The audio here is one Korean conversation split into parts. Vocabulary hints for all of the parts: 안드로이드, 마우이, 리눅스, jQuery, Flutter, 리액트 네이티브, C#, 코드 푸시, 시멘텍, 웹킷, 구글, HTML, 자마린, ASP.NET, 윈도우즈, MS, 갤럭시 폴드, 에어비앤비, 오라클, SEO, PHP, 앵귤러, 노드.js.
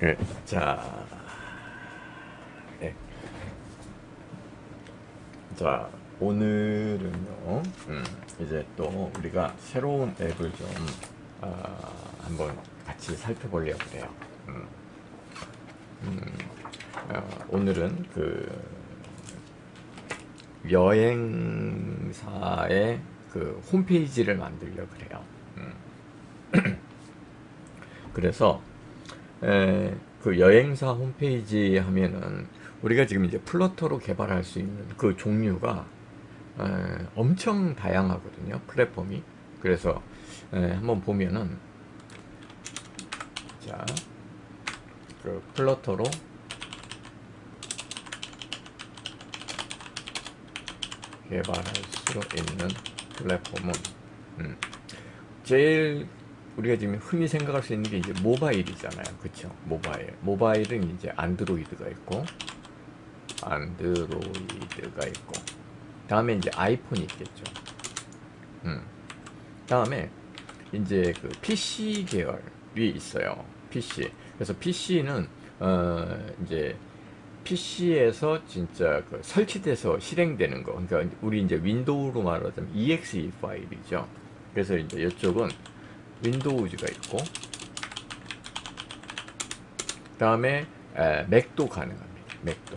예. 자, 예. 자, 오늘은요, 이제 또 우리가 새로운 앱을 좀 한번 같이 살펴보려고 해요. 오늘은 그 여행사의 그 홈페이지를 만들려고 해요. 그래서 그 여행사 홈페이지 하면은 우리가 지금 이제 플러터로 개발할 수 있는 그 종류가 엄청 다양하거든요, 플랫폼이. 그래서 한번 보면은, 자, 그 플러터로 개발할 수 있는 플랫폼은 제일 우리가 지금 흔히 생각할 수 있는 게 이제 모바일이잖아요. 그쵸? 모바일. 모바일은 이제 안드로이드가 있고, 다음에 이제 아이폰이 있겠죠. 다음에 이제 그 PC 계열이 있어요. PC. 그래서 PC는, 이제 PC에서 진짜 그 설치돼서 실행되는 거. 그러니까 우리 이제 윈도우로 말하자면 EXE 파일이죠. 그래서 이제 이쪽은 윈도우즈가 있고, 그 다음에 맥도 가능합니다. 맥도.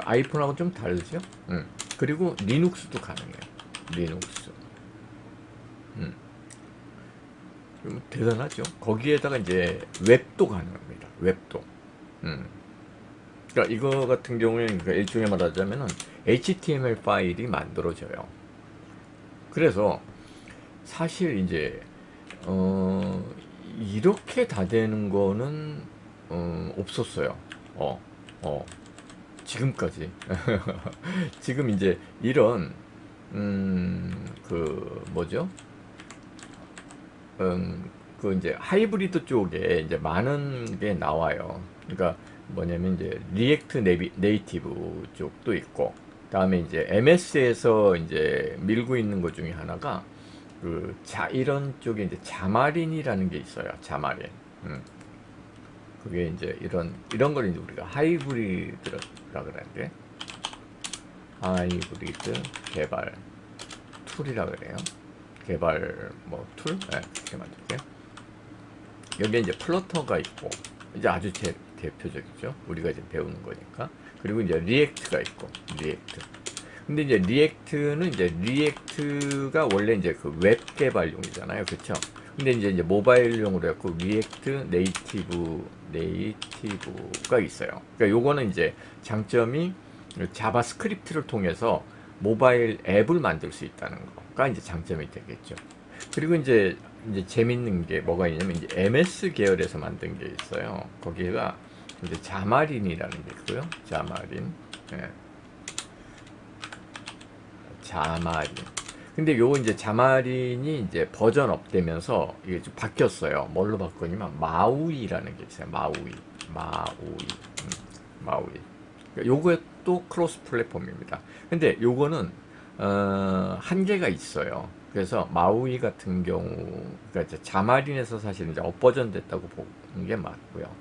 아이폰하고 좀 다르죠? 그리고 리눅스도 가능해요. 리눅스. 대단하죠? 거기에다가 이제 웹도 가능합니다. 웹도. 그러니까 이거 같은 경우에는 일종의 말하자면은 HTML 파일이 만들어져요. 그래서 사실 이제 이렇게 다 되는 거는 없었어요. 지금까지. 지금 이제 이런 그 뭐죠? 그 이제 하이브리드 쪽에 이제 많은 게 나와요. 그러니까 뭐냐면 이제 리액트 네이티브 쪽도 있고, 다음에 이제 MS에서 이제 밀고 있는 것 중에 하나가 그 이런 쪽에 이제 자마린이라는 게 있어요. 자마린. 그게 이제 이런 걸 이제 우리가 하이브리드라 그러는데, 하이브리드 개발 툴이라 그래요. 개발 뭐 툴? 네, 이렇게 만들게요. 여기에 이제 플러터가 있고, 이제 아주 대표적이죠. 우리가 이제 배우는 거니까. 그리고 이제 리액트가 있고, 리액트. 근데 이제 리액트는 이제 리액트가 원래 이제 그 웹 개발용이잖아요. 그쵸? 근데 이제 모바일용으로 해갖고 리액트 네이티브가 있어요. 그러니까 요거는 이제 장점이 자바스크립트를 통해서 모바일 앱을 만들 수 있다는 거가 이제 장점이 되겠죠. 그리고 이제 재밌는 게 뭐가 있냐면 이제 MS 계열에서 만든 게 있어요. 거기가 이제 자마린이라는 게 있고요. 자마린. 예. 자마린. 근데 요거 이제 자마린이 이제 버전업 되면서 이게 좀 바뀌었어요. 뭘로 바꾸냐면 마우이라는 게 있어요. 마우이. 요거에 또 크로스 플랫폼입니다. 근데 요거는 한계가 있어요. 그래서 마우이 같은 경우, 그러니까 이제 자마린에서 사실 이제 업버전 됐다고 보는 게 맞고요.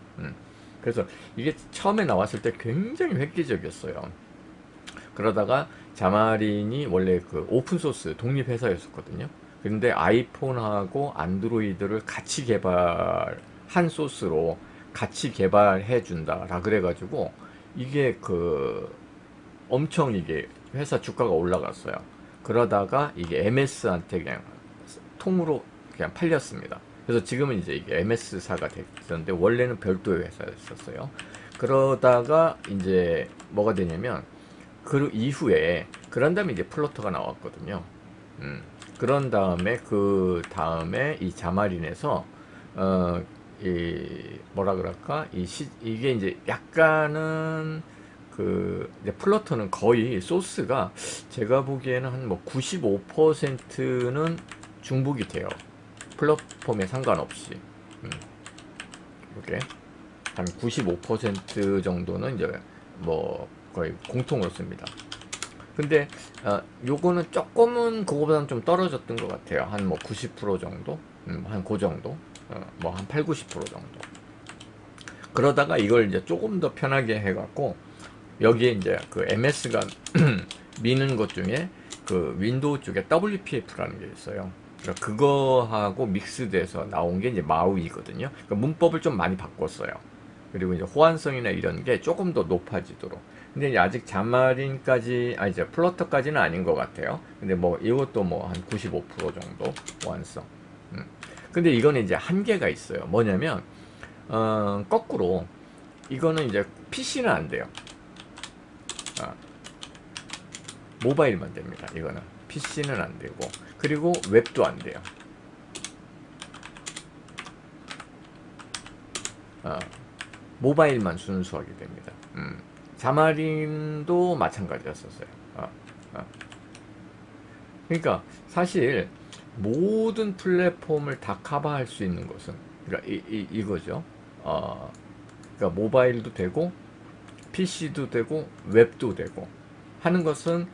그래서 이게 처음에 나왔을 때 굉장히 획기적이었어요. 그러다가 자마린이 원래 그 오픈소스 독립회사였었거든요. 그런데 아이폰하고 안드로이드를 같이 개발한 소스로 같이 개발해 준다라 그래가지고 이게 그 엄청 이게 회사 주가가 올라갔어요. 그러다가 이게 MS한테 그냥 통으로 그냥 팔렸습니다. 그래서 지금은 이제 이게 MS사가 됐었는데, 원래는 별도의 회사였었어요. 그러다가 이제 뭐가 되냐면, 그 이후에 그런 다음에 이제 플러터가 나왔거든요. 그런 다음에 이 자마린에서 이 뭐라 그럴까, 이게 이제 약간은 그 이제 플러터는 거의 소스가 제가 보기에는 한 뭐 95%는 중복이 돼요. 플랫폼에 상관없이. 이렇게 한 95% 정도는 이제 뭐 거의 공통으로 씁니다. 근데 요거는 조금은 그거보다는 좀 떨어졌던 것 같아요. 한 뭐 90% 정도? 한 그 정도? 뭐 한 80~90% 정도. 그러다가 이걸 이제 조금 더 편하게 해갖고 여기에 이제 그 MS가 미는 것 중에 그 윈도우 쪽에 WPF라는 게 있어요. 그러니까 그거하고 믹스돼서 나온 게 이제 마우이거든요. 그러니까 문법을 좀 많이 바꿨어요. 그리고 이제 호환성이나 이런 게 조금 더 높아지도록. 근데 이제 아직 자마린까지, 아 이제 플러터까지는 아닌 것 같아요. 근데 뭐 이것도 뭐 한 95% 정도 호환성. 근데 이거는 이제 한계가 있어요. 뭐냐면 거꾸로 이거는 이제 PC는 안 돼요. 모바일만 됩니다. 이거는 PC는 안 되고, 그리고 웹도 안 돼요. 모바일만 순수하게 됩니다. 자마린도 마찬가지였었어요. 그러니까 사실 모든 플랫폼을 다 커버할 수 있는 것은 그러니까 이거죠. 그러니까 모바일도 되고 PC도 되고 웹도 되고 하는 것은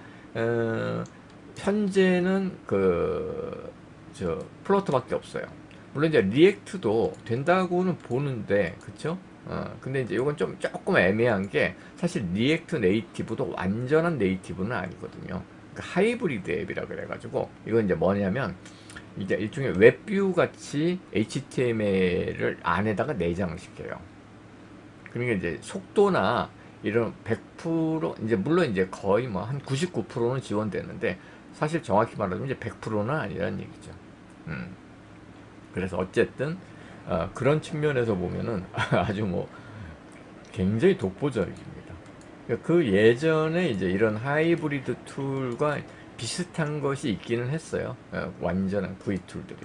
현재는 그 플러터밖에 없어요. 물론 이제 리액트도 된다고는 보는데, 그쵸? 근데 이제 이건 좀 조금 애매한 게 사실 리액트 네이티브도 완전한 네이티브는 아니거든요. 그러니까 하이브리드 앱이라 그래가지고 이건 이제 뭐냐면 이제 일종의 웹뷰 같이 HTML을 안에다가 내장을 시켜요. 그러니까 이제 속도나 이런 100% 이제 물론 이제 거의 뭐 한 99%는 지원되는데 사실 정확히 말하면 이제 100%는 아니라는 얘기죠. 그래서 어쨌든 그런 측면에서 보면은 아주 뭐 굉장히 독보적입니다. 그 예전에 이제 이런 하이브리드 툴과 비슷한 것이 있기는 했어요. 완전한 V 툴들이.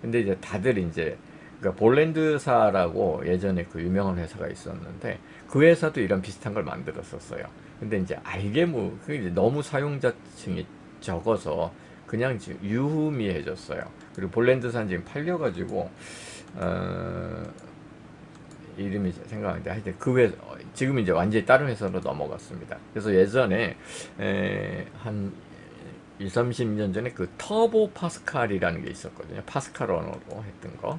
근데 이제 다들 이제 그러니까 볼랜드사라고 예전에 그 유명한 회사가 있었는데 그 회사도 이런 비슷한 걸 만들었었어요. 근데 이제 알게모 그게 이제 너무 사용자층이 적어서 그냥 지금 유후미해졌어요. 그리고 볼랜드사는 지금 팔려가지고 이름이 생각하는데 하여튼 그 회사 지금 이제 완전히 다른 회사로 넘어갔습니다. 그래서 예전에 한 20~30년 전에 그 터보 파스칼이라는 게 있었거든요. 파스칼 언어로 했던 거.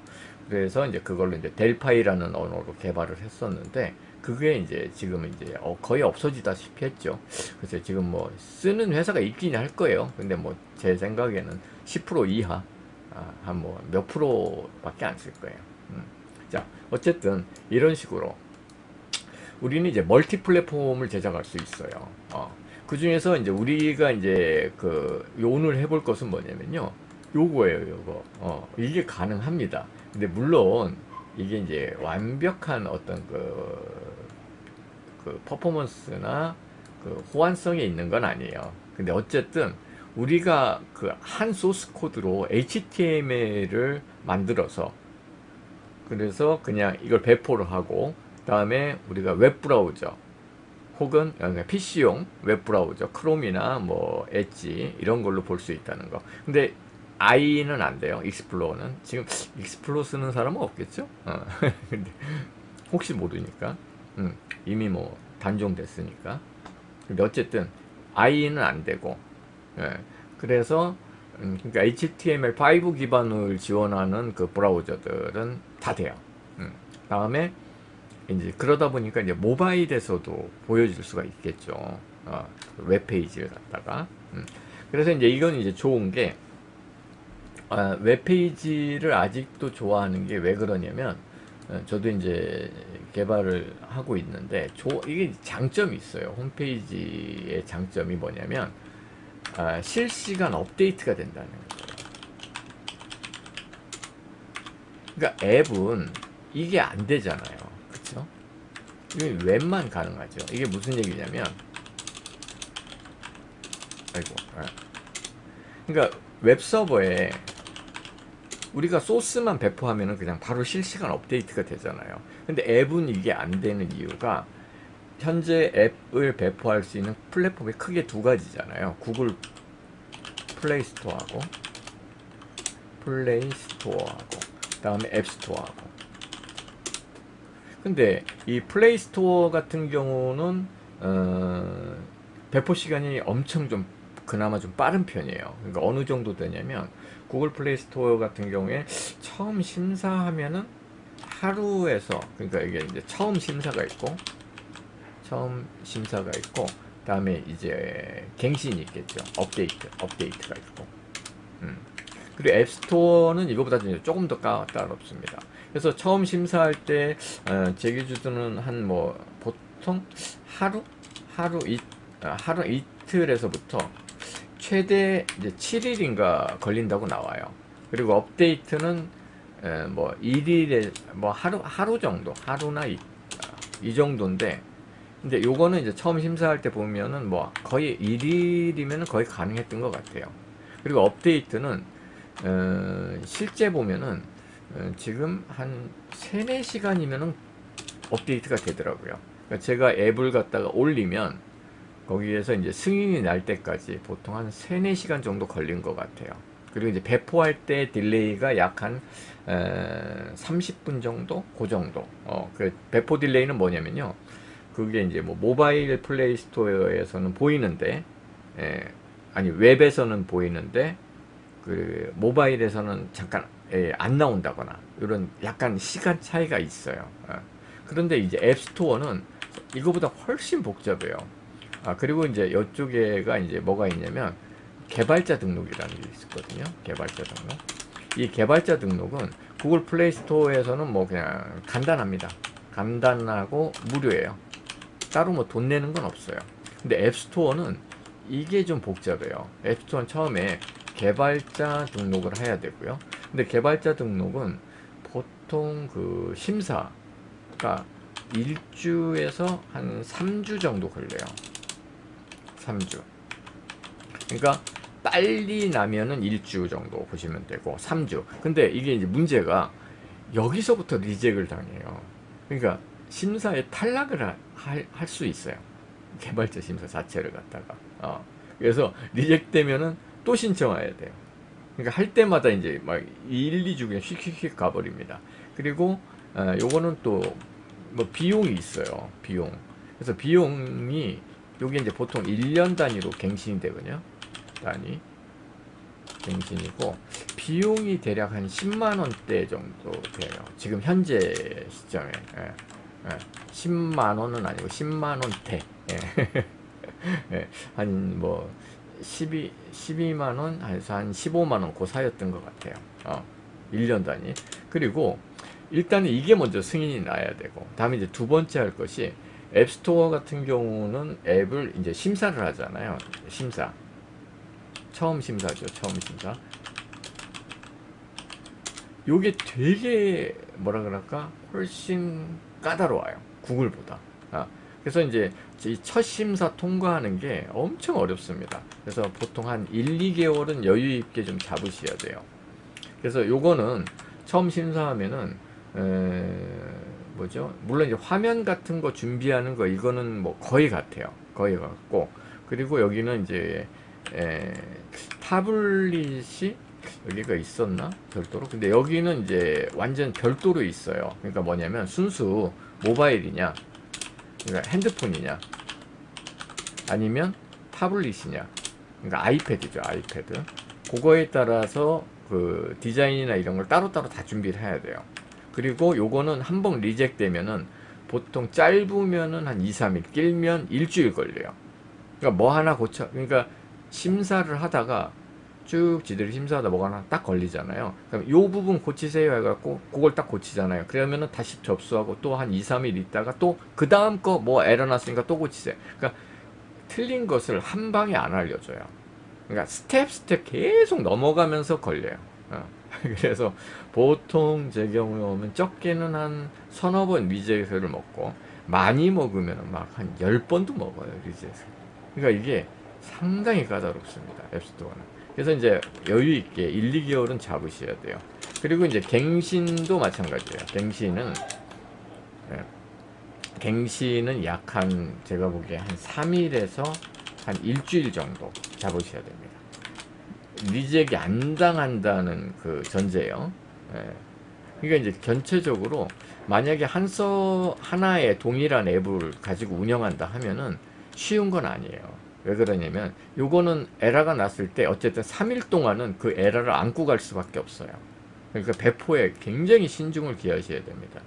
그래서 이제 그걸로 이제 델파이라는 언어로 개발을 했었는데 그게 이제 지금 이제 거의 없어지다시피 했죠. 그래서 지금 뭐 쓰는 회사가 있긴 할 거예요. 근데 뭐 제 생각에는 10% 이하 한 뭐 몇 프로밖에 안 쓸 거예요. 자, 어쨌든 이런 식으로 우리는 이제 멀티 플랫폼을 제작할 수 있어요. 그 중에서 이제 우리가 이제 그 오늘 해볼 것은 뭐냐면요, 요거예요, 요거. 이게 가능합니다. 근데 물론 이게 이제 완벽한 어떤 그 퍼포먼스나 그 호환성이 있는 건 아니에요. 근데 어쨌든 우리가 그 한 소스 코드로 HTML을 만들어서 그래서 그냥 이걸 배포를 하고 그다음에 우리가 웹 브라우저 혹은 PC용 웹브라우저 크롬이나 뭐 엣지 이런 걸로 볼 수 있다는 거. 근데 IE는 안 돼요. 익스플로어는 지금 익스플로어 쓰는 사람은 없겠죠. 근데 혹시 모르니까 이미 뭐 단종됐으니까. 근데 어쨌든 IE는 안 되고 그래서 그러니까 HTML5 기반을 지원하는 그 브라우저들은 다 돼요. 다음에 이제 그러다 보니까 이제 모바일에서도 보여줄 수가 있겠죠. 웹페이지를 갖다가. 그래서 이제 이건 이제 좋은 게, 웹페이지를 아직도 좋아하는 게 왜 그러냐면, 저도 이제 개발을 하고 있는데, 이게 장점이 있어요. 홈페이지의 장점이 뭐냐면, 실시간 업데이트가 된다는 거예요. 그러니까 앱은 이게 안 되잖아요. 이건 웹만 가능하죠. 이게 무슨 얘기냐면, 그러니까 웹서버에 우리가 소스만 배포하면은 그냥 바로 실시간 업데이트가 되잖아요. 근데 앱은 이게 안 되는 이유가 현재 앱을 배포할 수 있는 플랫폼이 크게 두 가지잖아요. 구글 플레이스토어하고 그 다음에 앱스토어하고. 근데 이 플레이스토어 같은 경우는 배포 시간이 엄청 좀 그나마 좀 빠른 편이에요. 그러니까 어느 정도 되냐면 구글 플레이 스토어 같은 경우에 처음 심사하면은 하루에서, 그러니까 이게 이제 처음 심사가 있고 그다음에 이제 갱신이 있겠죠. 업데이트가 있고. 그리고 앱스토어는 이거보다 조금 더 까다롭습니다. 그래서 처음 심사할 때 제 기준으로는 한 뭐 보통 하루 이틀에서부터 최대 이제 7일인가 걸린다고 나와요. 그리고 업데이트는 뭐 1일에 뭐 하루나 이 정도인데, 근데 요거는 이제 처음 심사할 때 보면은 뭐 거의 1일이면 거의 가능했던 것 같아요. 그리고 업데이트는 실제 보면은 지금 한 3, 4시간이면은 업데이트가 되더라고요. 그러니까 제가 앱을 갖다가 올리면 거기에서 이제 승인이 날 때까지 보통 한 3, 4시간 정도 걸린 것 같아요. 그리고 이제 배포할 때 딜레이가 약 한 30분 정도? 그 정도. 그 배포 딜레이는 뭐냐면요, 그게 이제 뭐 모바일 플레이 스토어에서는 보이는데, 아니 웹에서는 보이는데 그 모바일에서는 잠깐 안 나온다거나 이런 약간 시간 차이가 있어요. 그런데 이제 앱스토어는 이거보다 훨씬 복잡해요. 그리고 이제 이쪽에가 이제 뭐가 있냐면 개발자 등록이라는 게 있거든요. 개발자 등록. 이 개발자 등록은 구글 플레이 스토어에서는 뭐 그냥 간단합니다. 간단하고 무료예요. 따로 뭐 돈 내는 건 없어요. 근데 앱스토어는 이게 좀 복잡해요. 앱스토어는 처음에 개발자 등록을 해야 되고요. 근데 개발자 등록은 보통 그 심사가 1주에서 한 3주 정도 걸려요. 3주. 그러니까 빨리 나면은 1주 정도 보시면 되고 3주. 근데 이게 이제 문제가 여기서부터 리젝을 당해요. 그러니까 심사에 탈락을 할 수 있어요. 개발자 심사 자체를 갖다가. 그래서 리젝되면은 또 신청해야 돼요. 그러니까 할 때마다 이제 막 1, 2주 그냥 휙휙휙 가버립니다. 그리고 요거는 또 뭐 비용이 있어요. 비용. 그래서 비용이 요게 이제 보통 1년 단위로 갱신이 되거든요. 갱신이고 비용이 대략 한 10만원대 정도 돼요. 지금 현재 시점에 10만원은 아니고 10만원대 한 뭐 12만원, 한 15만원 그 사이였던 것 같아요. 1년 단위. 그리고 일단은 이게 먼저 승인이 나야 되고, 다음에 이제 두 번째 할 것이 앱스토어 같은 경우는 앱을 이제 심사를 하잖아요. 심사. 처음 심사죠. 처음 심사. 요게 되게 뭐라 그럴까? 훨씬 까다로워요. 구글보다. 그래서 이제 첫 심사 통과하는 게 엄청 어렵습니다. 그래서 보통 한 1, 2개월은 여유 있게 좀 잡으셔야 돼요. 그래서 요거는 처음 심사하면은 뭐죠? 물론 이제 화면 같은 거 준비하는 거 이거는 뭐 거의 같아요. 거의 같고, 그리고 여기는 이제 타블릿이 여기가 있었나? 별도로? 근데 여기는 이제 완전 별도로 있어요. 그러니까 뭐냐면 순수 모바일이냐, 그러니까 핸드폰이냐, 아니면 타블릿이냐, 그러니까 아이패드죠. 아이패드. 그거에 따라서 그 디자인이나 이런 걸 따로따로 다 준비를 해야 돼요. 그리고 요거는 한번 리젝 되면은 보통 짧으면은 한 2, 3일, 길면 일주일 걸려요. 그러니까 뭐 하나 그러니까 심사를 하다가 쭉 지들이 심사하다 뭐가 하나 딱 걸리잖아요. 그럼 요 부분 고치세요 해갖고 그걸 딱 고치잖아요. 그러면은 다시 접수하고 또 한 2, 3일 있다가 또 그 다음 거 뭐 에러 났으니까 또 고치세요. 그러니까 틀린 것을 한 방에 안 알려줘요. 그러니까 스텝 계속 넘어가면서 걸려요. 그래서 보통 제 경우에 오면 적게는 한 1~2번 리젝을 먹고, 많이 먹으면 막 한 10번도 먹어요, 리젝을. 그러니까 이게 상당히 까다롭습니다, 앱스토어는. 그래서 이제 여유 있게 1, 2개월은 잡으셔야 돼요. 그리고 이제 갱신도 마찬가지예요. 갱신은 약 한, 제가 보기에 한 3일에서 한 일주일 정도 잡으셔야 됩니다. 리젝이 안 당한다는 그 전제예요. 그러니까 이제 전체적으로 만약에 하나의 동일한 앱을 가지고 운영한다 하면은 쉬운 건 아니에요. 왜 그러냐면 요거는 에러가 났을 때 어쨌든 3일 동안은 그 에러를 안고 갈 수밖에 없어요. 그러니까 배포에 굉장히 신중을 기하셔야 됩니다.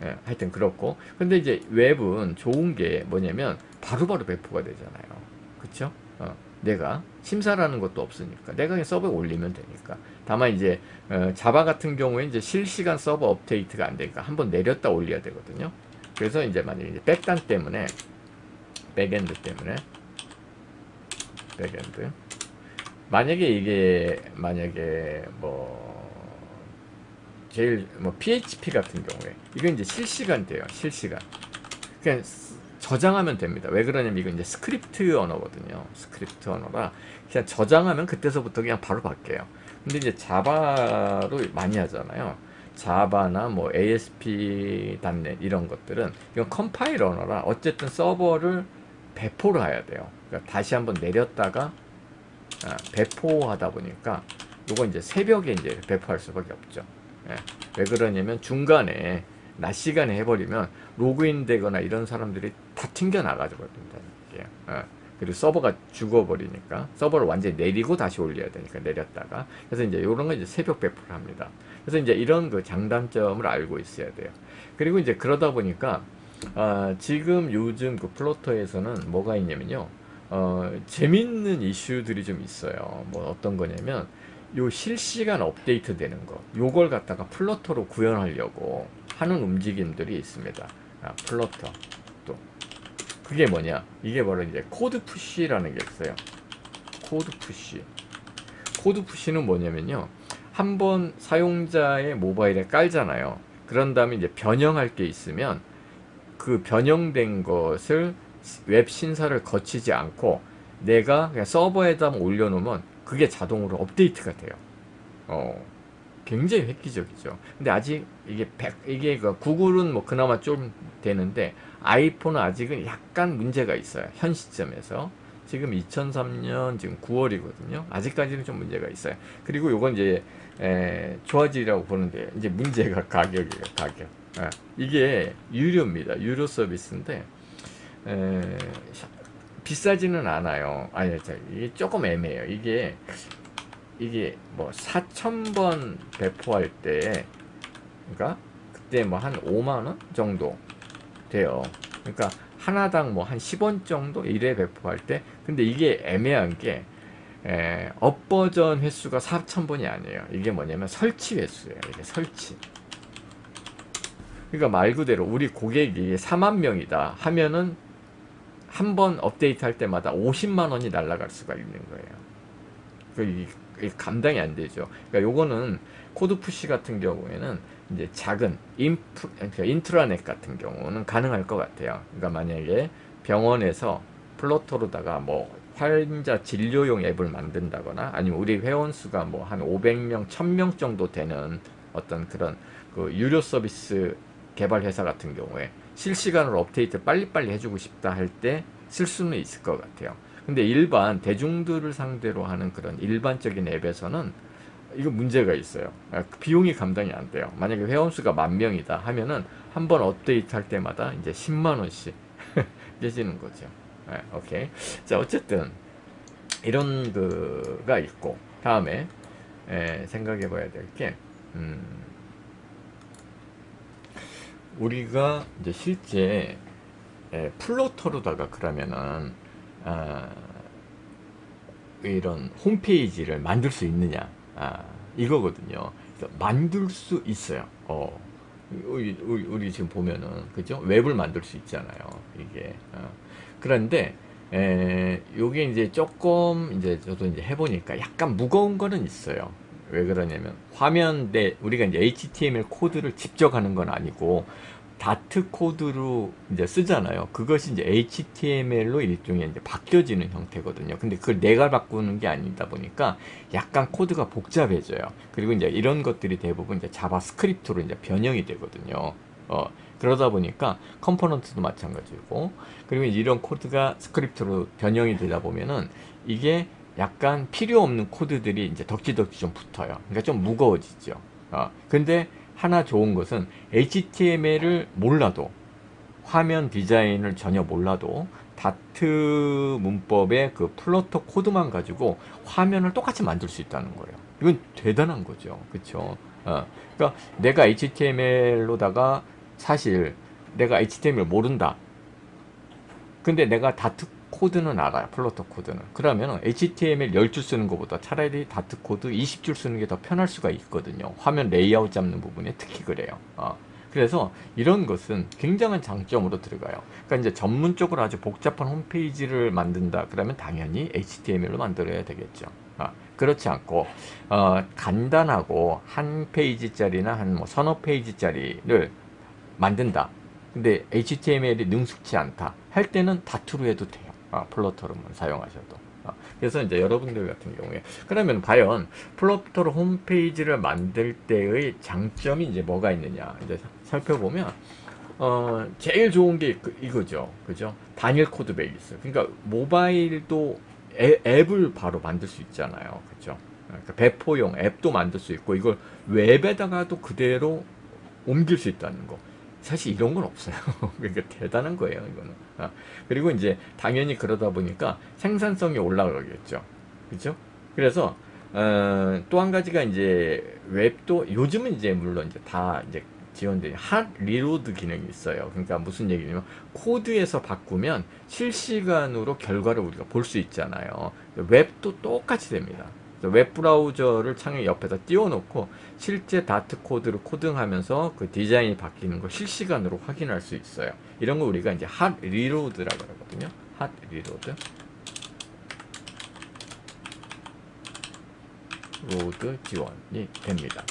예, 하여튼 그렇고, 근데 이제 웹은 좋은 게 뭐냐면 바로바로 배포가 되잖아요. 그쵸? 내가 심사라는 것도 없으니까 내가 그냥 서버에 올리면 되니까. 다만 이제 자바 같은 경우에 이제 실시간 서버 업데이트가 안 되니까 한번 내렸다 올려야 되거든요. 그래서 이제 만약에 이제 백단 때문에, 백엔드 때문에, 백엔드 만약에 이게 만약에 뭐 제일 뭐 PHP 같은 경우에 이건 이제 실시간 돼요. 실시간 그냥 저장하면 됩니다. 왜 그러냐면 이건 이제 스크립트 언어거든요. 스크립트 언어라 그냥 저장하면 그때서부터 그냥 바로 바뀌어요. 근데 이제 자바로 많이 하잖아요. 자바나 뭐 ASP.NET 이런 것들은 이건 컴파일 언어라 어쨌든 서버를 배포를 해야 돼요. 그러니까 다시 한번 내렸다가 배포하다 보니까 요건 이제 새벽에 이제 배포할 수밖에 없죠. 예, 왜 그러냐면 중간에 낮 시간에 해버리면 로그인 되거나 이런 사람들이 다 튕겨나가버린다는 얘기예요. 예, 그리고 서버가 죽어버리니까 서버를 완전히 내리고 다시 올려야 되니까 내렸다가. 그래서 이제 이런 거 이제 새벽 배포를 합니다. 그래서 이제 이런 그 장단점을 알고 있어야 돼요. 그리고 이제 그러다 보니까 지금 요즘 그 플로터에서는 뭐가 있냐면요, 재밌는 이슈들이 좀 있어요. 뭐 어떤 거냐면 요 실시간 업데이트 되는 거, 요걸 갖다가 플러터로 구현하려고 하는 움직임들이 있습니다. 플러터 또 그게 뭐냐, 이게 바로 이제 코드 푸시라는 게 있어요. 코드 푸시. 코드 푸시는 뭐냐면요, 한번 사용자의 모바일에 깔잖아요. 그런 다음에 이제 변형할 게 있으면 그 변형된 것을 웹 신사를 거치지 않고 내가 그냥 서버에다 올려놓으면 그게 자동으로 업데이트가 돼요. 굉장히 획기적이죠. 근데 아직 이게 구글은 뭐 그나마 좀 되는데 아이폰은 아직은 약간 문제가 있어요. 현 시점에서. 지금 2003년 지금 9월이거든요. 아직까지는 좀 문제가 있어요. 그리고 요건 이제 좋아지라고 보는데 이제 문제가 가격이에요. 가격. 이게 유료입니다. 유료 서비스인데 비싸지는 않아요. 아니, 이게 조금 애매해요. 이게 뭐 4,000번 배포할 때, 그러니까 그때 뭐 한 5만원 정도 돼요. 그러니까 하나당 뭐 한 10원 정도 1회 배포할 때. 근데 이게 애매한 게 업버전 횟수가 4,000번이 아니에요. 이게 뭐냐면 설치 횟수예요. 이게 설치. 그러니까 말 그대로 우리 고객이 4만 명이다 하면은 한 번 업데이트 할 때마다 50만원이 날아갈 수가 있는 거예요. 감당이 안 되죠. 그러니까 요거는 코드 푸시 같은 경우에는 이제 작은 인트라넷 같은 경우는 가능할 것 같아요. 그러니까 만약에 병원에서 플러터로다가 뭐 환자 진료용 앱을 만든다거나 아니면 우리 회원수가 뭐 한 500명, 1000명 정도 되는 어떤 그런 그 유료 서비스 개발 회사 같은 경우에 실시간으로 업데이트 빨리빨리 해주고 싶다 할 때 쓸 수는 있을 것 같아요. 근데 일반 대중들을 상대로 하는 그런 일반적인 앱에서는 이거 문제가 있어요. 비용이 감당이 안 돼요. 만약에 회원수가 10,000명이다 하면은 한 번 업데이트 할 때마다 이제 10만원씩 깨지는 거죠. 네, 오케이. 자, 어쨌든 이런 거가 있고, 다음에 생각해 봐야 될 게 우리가 이제 실제 플로터로다가 그러면은 이런 홈페이지를 만들 수 있느냐, 이거거든요. 그래서 만들 수 있어요. 우리 지금 보면은 그죠? 웹을 만들 수 있잖아요. 이게 그런데 요게 이제 조금 이제 저도 이제 해보니까 약간 무거운 거는 있어요. 왜 그러냐면 우리가 이제 HTML 코드를 직접 하는 건 아니고 다트 코드로 이제 쓰잖아요. 그것이 이제 HTML로 일종의 이제 바뀌어지는 형태거든요. 근데 그걸 내가 바꾸는 게 아니다 보니까 약간 코드가 복잡해져요. 그리고 이제 이런 것들이 대부분 이제 자바스크립트로 이제 변형이 되거든요. 그러다 보니까 컴포넌트도 마찬가지고, 그리고 이런 코드가 스크립트로 변형이 되다 보면은 이게 약간 필요 없는 코드들이 이제 덕지덕지 좀 붙어요. 그러니까 좀 무거워지죠. 근데 하나 좋은 것은 HTML을 몰라도, 화면 디자인을 전혀 몰라도 다트 문법의 그 플러터 코드만 가지고 화면을 똑같이 만들 수 있다는 거예요. 이건 대단한 거죠. 그쵸? 그러니까 내가 HTML로다가 사실 내가 HTML 모른다. 근데 내가 다트 코드는 알아요. 플러터 코드는. 그러면 HTML 10줄 쓰는 것보다 차라리 다트 코드 20줄 쓰는 게 더 편할 수가 있거든요. 화면 레이아웃 잡는 부분에 특히 그래요. 그래서 이런 것은 굉장한 장점으로 들어가요. 그러니까 이제 전문적으로 아주 복잡한 홈페이지를 만든다. 그러면 당연히 HTML로 만들어야 되겠죠. 그렇지 않고 간단하고 한 페이지짜리나 한 뭐 서너 페이지짜리를 만든다. 근데 HTML이 능숙치 않다 할 때는 다트로 해도 돼요. 플러터로만 사용하셔도. 그래서 이제 여러분들 같은 경우에 그러면 과연 플러터로 홈페이지를 만들 때의 장점이 이제 뭐가 있느냐 이제 살펴보면 제일 좋은 게 이거죠. 그죠? 단일 코드 베이스. 그러니까 모바일도 앱을 바로 만들 수 있잖아요. 그죠? 그러니까 배포용 앱도 만들 수 있고 이걸 웹에다가도 그대로 옮길 수 있다는 거. 사실 이런 건 없어요. 그러니까 대단한 거예요, 이거는. 그리고 이제 당연히 그러다 보니까 생산성이 올라가겠죠. 그죠? 그래서 또 한 가지가 이제 웹도 요즘은 이제 물론 이제 다 이제 지원되는 핫 리로드 기능이 있어요. 그러니까 무슨 얘기냐면 코드에서 바꾸면 실시간으로 결과를 우리가 볼 수 있잖아요. 웹도 똑같이 됩니다. 웹브라우저를 창의 옆에다 띄워놓고 실제 다트 코드를 코딩하면서 그 디자인이 바뀌는 걸 실시간으로 확인할 수 있어요. 이런 거 우리가 이제 핫 리로드라고 하거든요. 핫 리로드. 로드 지원이 됩니다.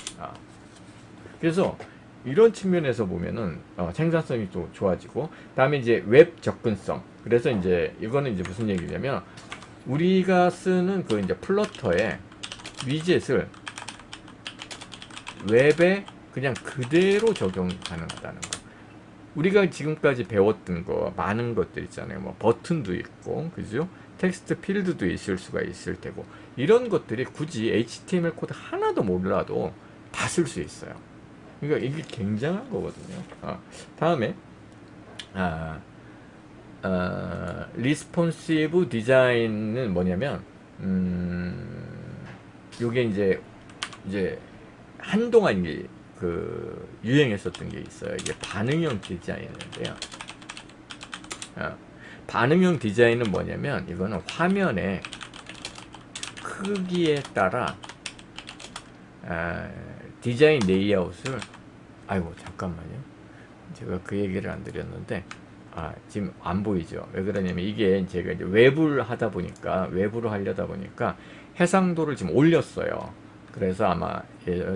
그래서 이런 측면에서 보면은 생산성이 또 좋아지고, 다음에 이제 웹 접근성. 그래서 이제 이거는 이제 무슨 얘기냐면 우리가 쓰는 그 이제 플러터의 위젯을 웹에 그냥 그대로 적용 가능하다는 거. 우리가 지금까지 배웠던 거 많은 것들 있잖아요. 뭐 버튼도 있고, 그죠? 텍스트 필드도 있을 수가 있을 테고, 이런 것들이 굳이 HTML 코드 하나도 몰라도 다 쓸 수 있어요. 그러니까 이게 굉장한 거거든요. 다음에 리스폰시브 디자인은 뭐냐면 요게 이제 한동안 이게 그 유행했었던 게 있어요. 이게 반응형 디자인인데요. 반응형 디자인은 뭐냐면 이거는 화면의 크기에 따라 디자인 레이아웃을, 아이고 잠깐만요, 제가 그 얘기를 안 드렸는데 지금 안 보이죠. 왜 그러냐면 이게 제가 이제 외부로 하려다 보니까 해상도를 지금 올렸어요. 그래서 아마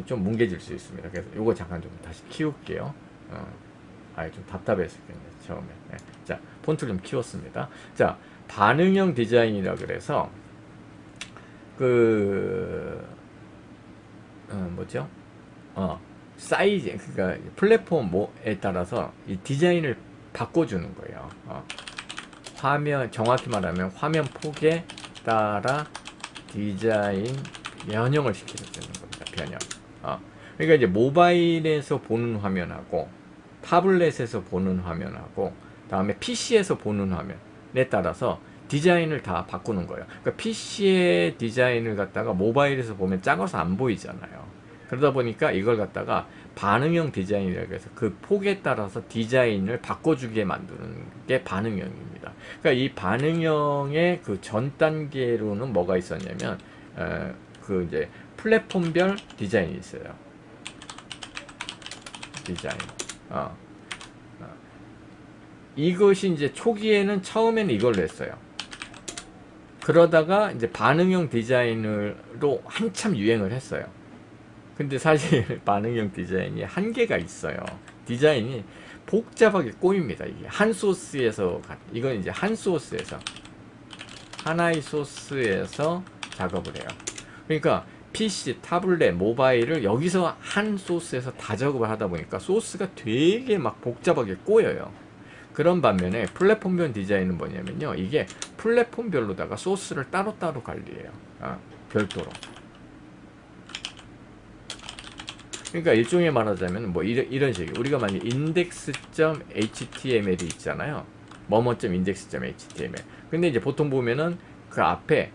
좀 뭉개질 수 있습니다. 그래서 요거 잠깐 좀 다시 키울게요. 좀 답답했었겠네요 처음에. 네. 자, 폰트를 좀 키웠습니다. 자, 반응형 디자인이라 그래서 그 뭐죠? 사이즈, 그러니까 플랫폼에 따라서 이 디자인을 바꿔주는 거예요. 화면, 정확히 말하면 화면 폭에 따라 디자인 변형을 시키는 겁니다. 변형. 그러니까 이제 모바일에서 보는 화면하고 타블렛에서 보는 화면하고 다음에 PC에서 보는 화면에 따라서 디자인을 다 바꾸는 거예요. 그러니까 PC의 디자인을 갖다가 모바일에서 보면 작아서 안 보이잖아요. 그러다 보니까 이걸 갖다가 반응형 디자인이라고 해서 그 폭에 따라서 디자인을 바꿔주게 만드는 게 반응형입니다. 그러니까 이 반응형의 그 전 단계로는 뭐가 있었냐면 그 이제 플랫폼별 디자인이 있어요. 디자인. 이것이 이제 초기에는 처음에는 이걸로 했어요. 그러다가 이제 반응형 디자인으로 한참 유행을 했어요. 근데 사실 반응형 디자인이 한계가 있어요. 디자인이 복잡하게 꼬입니다. 이게 한 소스에서, 이건 이제 한 소스에서, 하나의 소스에서 작업을 해요. 그러니까 PC, 타블렛, 모바일을 여기서 한 소스에서 다 작업을 하다 보니까 소스가 되게 막 복잡하게 꼬여요. 그런 반면에 플랫폼별 디자인은 뭐냐면요, 이게 플랫폼별로다가 소스를 따로따로 관리해요. 별도로. 그러니까 일종의 말하자면 뭐 이런 식이에요. 우리가 만약에 index.html이 있잖아요. 뭐뭐.index.html. 근데 이제 보통 보면은 그 앞에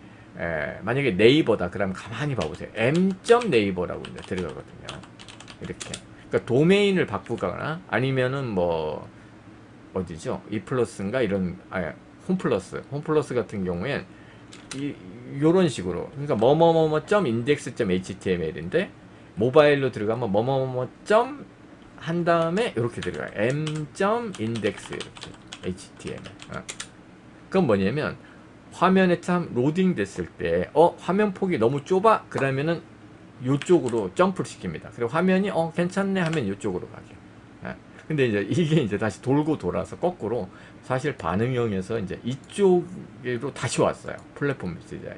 만약에 네이버다 그러면 가만히 봐보세요. m.naver라고 들어가거든요. 이렇게. 그러니까 도메인을 바꾸거나 아니면은 뭐 어디죠? 이플러스인가 이런 홈플러스. 홈플러스 같은 경우엔 요런 식으로. 그러니까 뭐뭐뭐뭐.index.html인데 모바일로 들어가면 뭐뭐뭐뭐. 한 다음에 이렇게 들어가요. m.index 이렇게 html. 그건 뭐냐면 화면에 참 로딩 됐을 때 화면 폭이 너무 좁아 그러면은 요쪽으로 점프를 시킵니다. 그리고 화면이 괜찮네 하면 요쪽으로 가죠. 근데 이제 이게 이제 다시 돌고 돌아서 거꾸로 사실 반응형에서 이제 이쪽으로 다시 왔어요. 플랫폼 메시지로.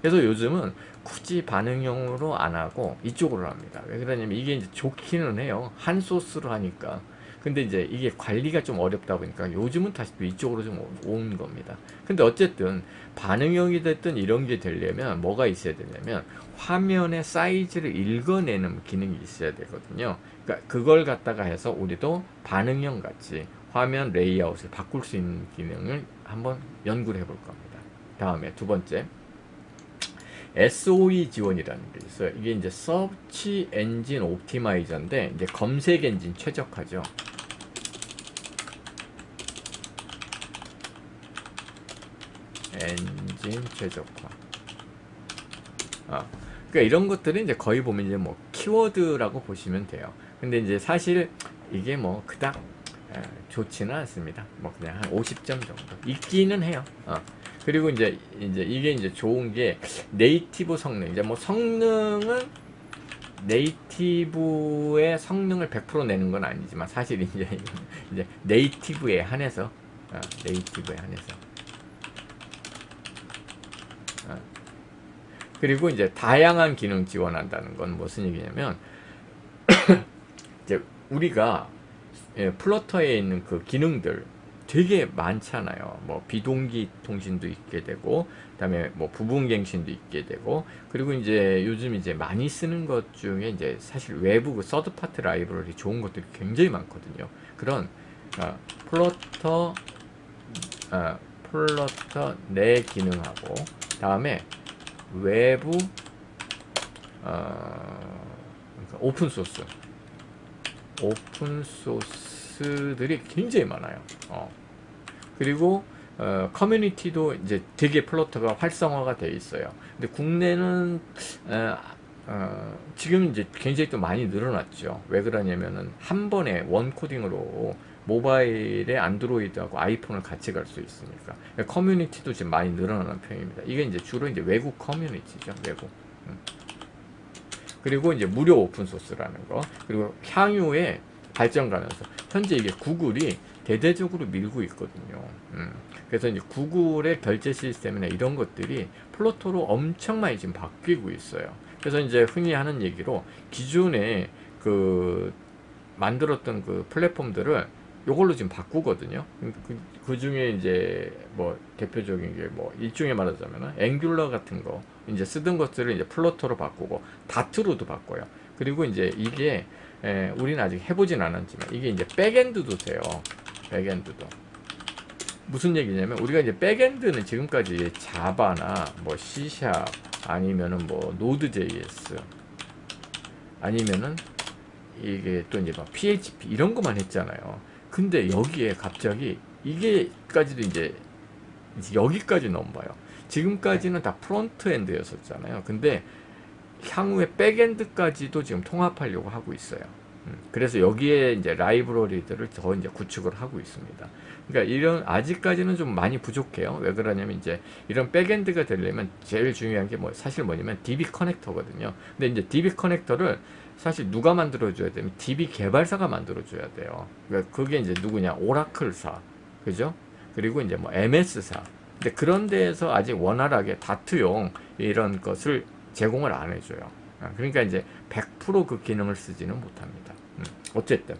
그래서 요즘은 굳이 반응형으로 안 하고 이쪽으로 합니다. 왜 그러냐면 이게 이제 좋기는 해요. 한 소스로 하니까. 근데 이제 이게 관리가 좀 어렵다 보니까 요즘은 다시 또 이쪽으로 좀 온 겁니다. 근데 어쨌든 반응형이 됐든 이런 게 되려면 뭐가 있어야 되냐면 화면의 사이즈를 읽어내는 기능이 있어야 되거든요. 그러니까 그걸 갖다가 해서 우리도 반응형 같이 화면 레이아웃을 바꿀 수 있는 기능을 한번 연구를 해볼 겁니다. 다음에 두 번째 SOE 지원이라는 게 있어요. 이게 이제 서치 엔진 옵티마이저인데 이제 검색 엔진 최적화죠. 엔진 최적화. 그러니까 이런 것들은 이제 거의 보면 이제 뭐 키워드라고 보시면 돼요. 근데 이제 사실 이게 뭐 그닥 좋지는 않습니다. 뭐 그냥 한 50점 정도 있기는 해요. 그리고 이제 이게 이제 좋은 게 네이티브 성능. 이제 뭐 성능은 네이티브의 성능을 100% 내는 건 아니지만 사실 이제 네이티브에 한해서 그리고 이제 다양한 기능 지원한다는 건 무슨 얘기냐면 이제 우리가 플러터에 있는 그 기능들 되게 많잖아요. 뭐 비동기 통신도 있게 되고, 그다음에 뭐 부분갱신도 있게 되고, 그리고 이제 요즘 이제 많이 쓰는 것 중에 이제 사실 외부 그 서드파트 라이브러리 좋은 것들이 굉장히 많거든요. 그런 플러터 내 기능하고, 다음에 외부 그러니까 오픈소스들이 굉장히 많아요. 그리고 커뮤니티도 이제 되게 플러터가 활성화가 되어 있어요. 근데 국내는 지금 이제 굉장히 또 많이 늘어났죠. 왜 그러냐면은 한 번에 원 코딩으로 모바일에 안드로이드하고 아이폰을 같이 갈 수 있으니까 커뮤니티도 지금 많이 늘어나는 편입니다. 이게 이제 주로 이제 외국 커뮤니티죠. 외국. 그리고 이제 무료 오픈소스라는 거. 그리고 향후에 발전가면서 현재 이게 구글이 대대적으로 밀고 있거든요. 그래서 이제 구글의 결제 시스템이나 이런 것들이 플러터로 엄청 많이 지금 바뀌고 있어요. 그래서 이제 흔히 하는 얘기로 기존에 그 만들었던 그 플랫폼들을 요걸로 지금 바꾸거든요. 그 중에 이제 뭐 대표적인 게 뭐 일종의 말하자면 앵귤러 같은 거 이제 쓰던 것들을 이제 플러터로 바꾸고 다트로도 바꿔요. 그리고 이제 이게 우리는 아직 해보진 않았지만 이게 이제 백엔드도 돼요. 백엔드도. 무슨 얘기냐면 우리가 이제 백엔드는 지금까지 자바나 뭐 C# 아니면은 뭐 노드.js 아니면은 이게 또 이제 막 PHP 이런 것만 했잖아요. 근데 여기에 갑자기 이게까지도 이제 여기까지 넘어요. 지금까지는 다 프론트엔드였었잖아요. 근데 향후에 백엔드까지도 지금 통합하려고 하고 있어요. 그래서 여기에 이제 라이브러리들을 더 이제 구축을 하고 있습니다. 그러니까 이런 아직까지는 좀 많이 부족해요. 왜 그러냐면 이제 이런 백엔드가 되려면 제일 중요한 게 뭐 사실 뭐냐면 DB 커넥터거든요. 근데 이제 DB 커넥터를 사실 누가 만들어줘야 되면 DB 개발사가 만들어줘야 돼요. 그러니까 그게 이제 누구냐? 오라클사, 그죠? 그리고 이제 뭐 MS사. 근데 그런 데에서 아직 원활하게 다트용 이런 것을 제공을 안 해줘요. 그러니까 이제 100% 그 기능을 쓰지는 못합니다. 어쨌든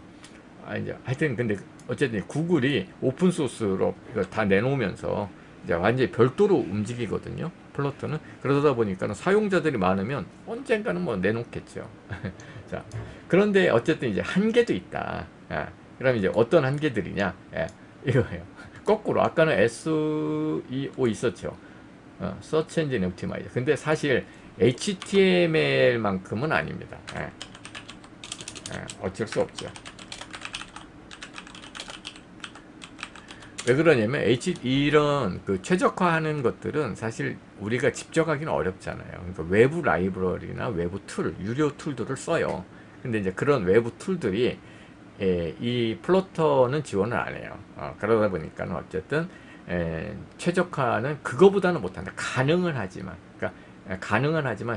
이제 하여튼 근데 어쨌든 구글이 오픈 소스로 이거 다 내놓으면서 이제 완전히 별도로 움직이거든요. 플러터는. 그러다 보니까는 사용자들이 많으면 언젠가는 뭐 내놓겠죠. 자, 그런데 어쨌든 이제 한계도 있다. 그럼 이제 어떤 한계들이냐? 이거예요. 거꾸로 아까는 SEO 있었죠. Search Engine Optimizer. 근데 사실 HTML만큼은 아닙니다. 어쩔 수 없죠. 왜 그러냐면 이런 그 최적화하는 것들은 사실 우리가 집적하기는 어렵잖아요. 그러니까 외부 라이브러리나 외부 툴, 유료 툴들을 써요. 근데 이제 그런 외부 툴들이 이 플로터는 지원을 안 해요. 그러다 보니까 어쨌든 최적화는 그거보다는 못한다. 가능은 하지만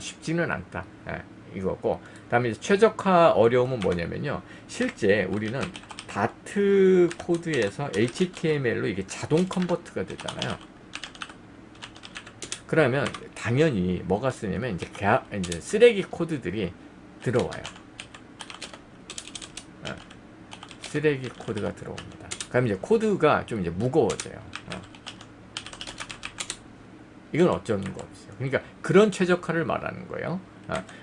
쉽지는 않다. 이거고, 그다음에 최적화 어려움은 뭐냐면요, 실제 우리는 다트 코드에서 HTML로 이게 자동 컨버트가 되잖아요. 그러면 당연히 뭐가 쓰냐면 이제 쓰레기 코드들이 들어와요. 쓰레기 코드가 들어옵니다. 그럼 이제 코드가 좀 이제 무거워져요. 이건 어쩌는 거 없어요. 그러니까 그런 최적화를 말하는 거예요.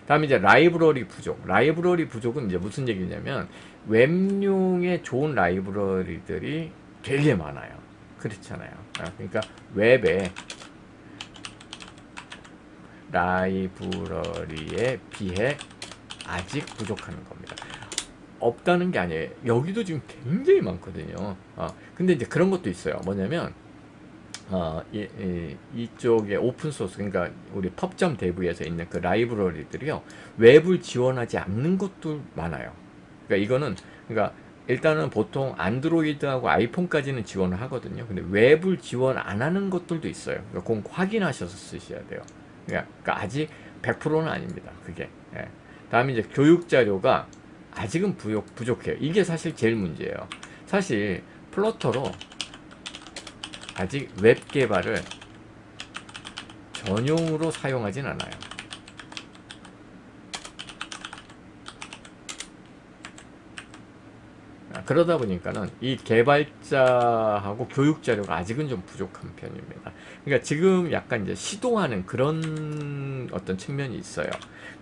다음에 이제 라이브러리 부족. 라이브러리 부족은 이제 무슨 얘기냐면 웹용에 좋은 라이브러리들이 되게 많아요. 그렇잖아요. 그러니까 웹의 라이브러리에 비해 아직 부족하는 겁니다. 없다는 게 아니에요. 여기도 지금 굉장히 많거든요. 근데 이제 그런 것도 있어요. 뭐냐면 이쪽에 오픈소스, 그러니까 우리 pub.dev에서 있는 그 라이브러리들이요, 웹을 지원하지 않는 것도 많아요. 그러니까 이거는, 그러니까 일단은 보통 안드로이드하고 아이폰까지는 지원을 하거든요. 근데 웹을 지원 안 하는 것들도 있어요. 그러니까 꼭 확인하셔서 쓰셔야 돼요. 그러니까 아직 100%는 아닙니다, 그게. 다음에 이제 교육자료가 아직은 부족해요. 이게 사실 제일 문제예요. 사실 플러터로 아직 웹 개발을 전용으로 사용하진 않아요. 그러다 보니까는 이 개발자하고 교육 자료가 아직은 좀 부족한 편입니다. 그러니까 지금 약간 이제 시도하는 그런 어떤 측면이 있어요.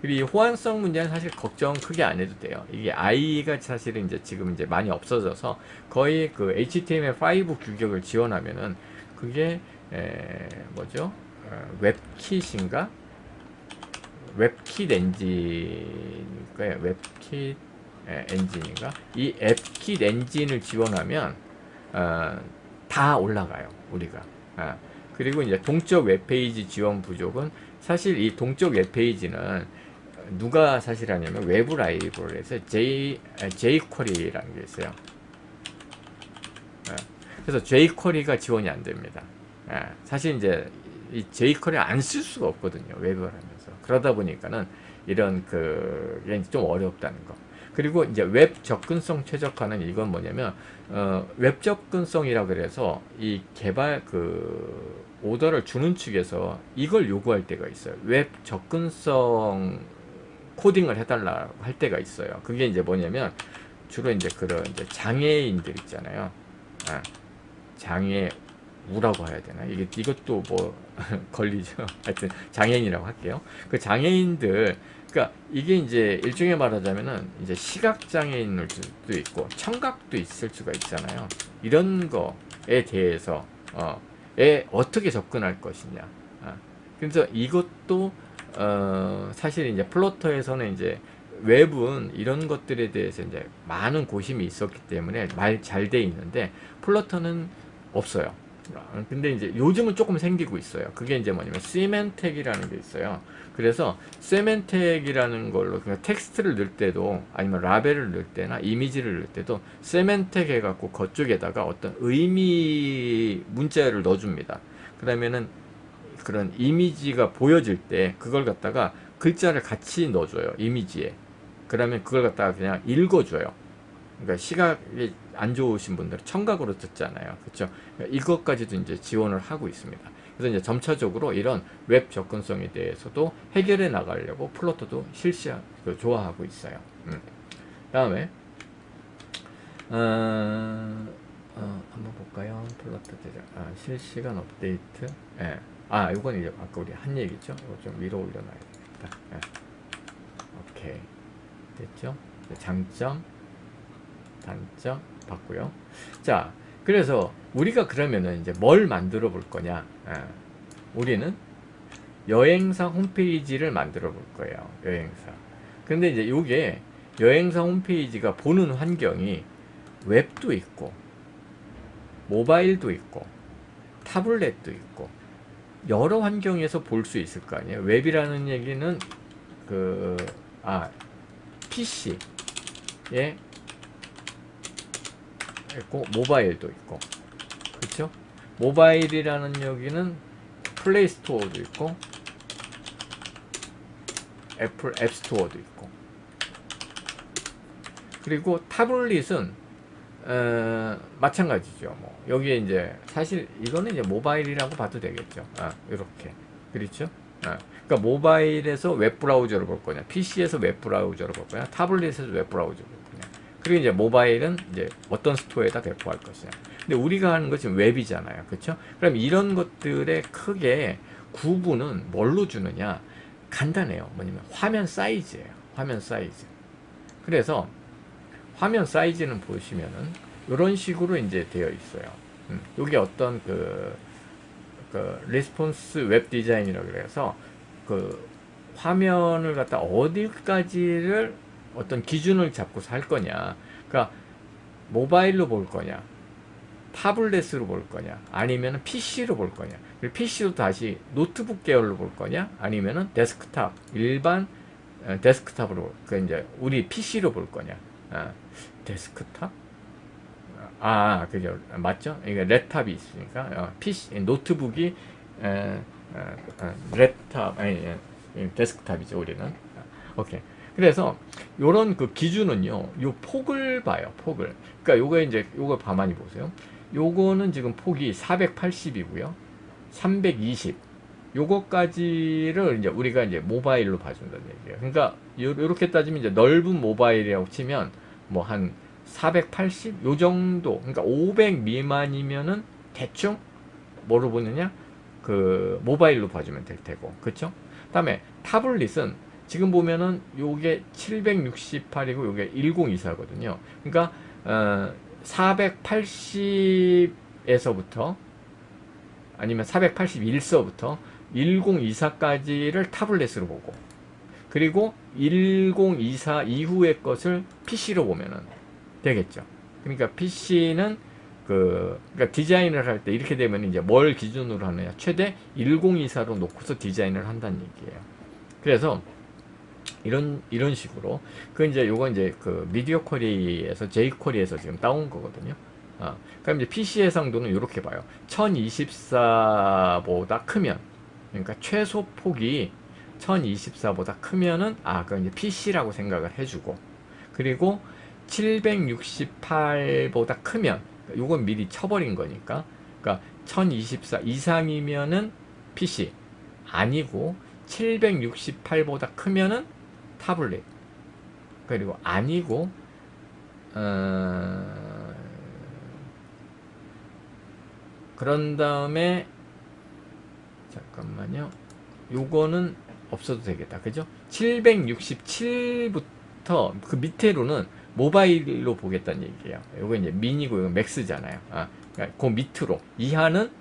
그리고 이 호환성 문제는 사실 걱정 크게 안 해도 돼요. 이게 IE가 사실은 이제 지금 이제 많이 없어져서 거의 그 HTML5 규격을 지원하면은 그게 뭐죠? 웹킷인가? 웹킷 엔진인가요? 웹킷 엔진인가? 이 앱킷 엔진을 지원하면 다 올라가요, 우리가. 그리고 이제 동적 웹페이지 지원 부족은 사실 이 동적 웹페이지는 누가 사실 하냐면 외부 라이브러리에서 jQuery라는 게 있어요. 그래서 jQuery가 지원이 안 됩니다. 사실 이제 이 jQuery 안 쓸 수가 없거든요, 웹을 하면서. 그러다 보니까는 이런 그게 좀 어렵다는 거. 그리고 이제 웹 접근성 최적화는 이건 뭐냐면 웹 접근성이라고 그래서 이 개발 그 오더를 주는 측에서 이걸 요구할 때가 있어요. 웹 접근성 코딩을 해달라고 할 때가 있어요. 그게 이제 뭐냐면 주로 이제 그런 이제 장애인들 있잖아요. 장애우라고 해야 되나? 이것도 뭐 걸리죠. 하여튼 장애인이라고 할게요. 그 장애인들, 그러니까 이게 이제 일종의 말하자면은 이제 시각장애인일 수도 있고 청각도 있을 수가 있잖아요. 이런 거에 대해서 어떻게 접근할 것이냐. 그래서 이것도 사실 이제 플러터에서는 이제 웹은 이런 것들에 대해서 이제 많은 고심이 있었기 때문에 말 잘 돼 있는데 플러터는 없어요. 근데 이제 요즘은 조금 생기고 있어요. 그게 이제 뭐냐면 시멘텍이라는 게 있어요. 그래서 시멘텍이라는 걸로 그냥 텍스트를 넣을 때도 아니면 라벨을 넣을 때나 이미지를 넣을 때도 시멘텍 해갖고 그쪽에다가 어떤 의미 문자를 넣어줍니다. 그러면은 그런 이미지가 보여질 때 그걸 갖다가 글자를 같이 넣어줘요, 이미지에. 그러면 그걸 갖다가 그냥 읽어줘요. 그러니까 시각이 안 좋으신 분들은 청각으로 듣잖아요. 그렇죠? 그러니까 이것까지도 이제 지원을 하고 있습니다. 그래서 이제 점차적으로 이런 웹 접근성에 대해서도 해결해 나가려고 플러터도 좋아하고 있어요. 다음에 한번 볼까요? 플러터 제작 실시간 업데이트. 이건 이제 아까 우리 한 얘기죠. 이거 좀 위로 올려놔야겠다. 오케이, 됐죠? 장점, 단점 봤고요. 자, 그래서 우리가 그러면은 이제 뭘 만들어 볼 거냐? 우리는 여행사 홈페이지를 만들어 볼 거예요. 여행사. 근데 이제 요게 여행사 홈페이지가 보는 환경이 웹도 있고 모바일도 있고 타블렛도 있고 여러 환경에서 볼 수 있을 거 아니에요. 웹이라는 얘기는 그 PC에 있고 모바일도 있고, 그렇죠? 모바일이라는 여기는 플레이스토어도 있고 애플 앱스토어도 있고, 그리고 타블릿은 마찬가지죠. 뭐 여기에 이제 사실 이거는 이제 모바일이라고 봐도 되겠죠. 이렇게, 그렇죠? 그러니까 모바일에서 웹 브라우저를 볼 거냐, PC에서 웹 브라우저를 볼 거냐, 타블릿에서 웹 브라우저를 볼 거냐. 그리고 이제 모바일은 이제 어떤 스토어에다 배포할 것이냐. 근데 우리가 하는 것이 웹이잖아요, 그렇죠? 그럼 이런 것들의 크게 구분은 뭘로 주느냐? 간단해요. 뭐냐면 화면 사이즈예요. 화면 사이즈. 그래서 화면 사이즈는 보시면은 이런 식으로 이제 되어 있어요. 이게 어떤 그 리스폰스 웹 디자인이라고 그래서 그 화면을 갖다 어디까지를 어떤 기준을 잡고서 할 거냐. 그러니까 모바일로 볼 거냐, 타블렛으로 볼 거냐, 아니면 PC로 볼 거냐. 그리고 PC도 다시 노트북 계열로 볼 거냐, 아니면은 데스크탑, 일반 데스크탑으로, 그러니까 이제 우리 PC로 볼 거냐. 데스크탑? 그죠. 맞죠? 이게 랩탑이 있으니까, PC, 노트북이, 랩탑, 데스크탑이죠, 우리는. 오케이. 그래서, 요런 그 기준은요, 요 폭을 봐요, 폭을. 그니까 요거 이제, 요거 가만히 보세요. 요거는 지금 폭이 480이고요. 320. 요거까지를 이제 우리가 이제 모바일로 봐준다는 얘기예요. 그러니까 요렇게 따지면 이제 넓은 모바일이라고 치면 뭐 한 480 요 정도, 그러니까 500 미만이면은 대충 뭐로 보느냐, 그 모바일로 봐주면 될 테고, 그쵸? 그 다음에 타블릿은 지금 보면은 요게 768이고 요게 1024거든요 그러니까 480에서부터 아니면 481서부터 1024까지를 타블렛으로 보고, 그리고 1024 이후의 것을 PC로 보면은 되겠죠. 그러니까 PC는 그러니까 디자인을 할 때 이렇게 되면 이제 뭘 기준으로 하느냐, 최대 1024로 놓고서 디자인을 한다는 얘기예요. 그래서 이런 식으로 그 이제 요건 이제 그 미디어 쿼리에서 j쿼리에서 지금 따온 거거든요. 그럼 이제 PC 해상도는 이렇게 봐요. 1024보다 크면, 그러니까 최소 폭이 1024보다 크면은 그건 이제 PC라고 생각을 해주고, 그리고 768보다 크면, 요건 미리 쳐버린 거니까, 그러니까 1024 이상이면은 PC 아니고 768보다 크면은 타블릿, 그리고 아니고 요거는 없어도 되겠다, 그죠? 767부터 그 밑으로는 모바일로 보겠다는 얘기예요. 요거 이제 미니고 이거 맥스잖아요. 그러니까 그 밑으로 이하는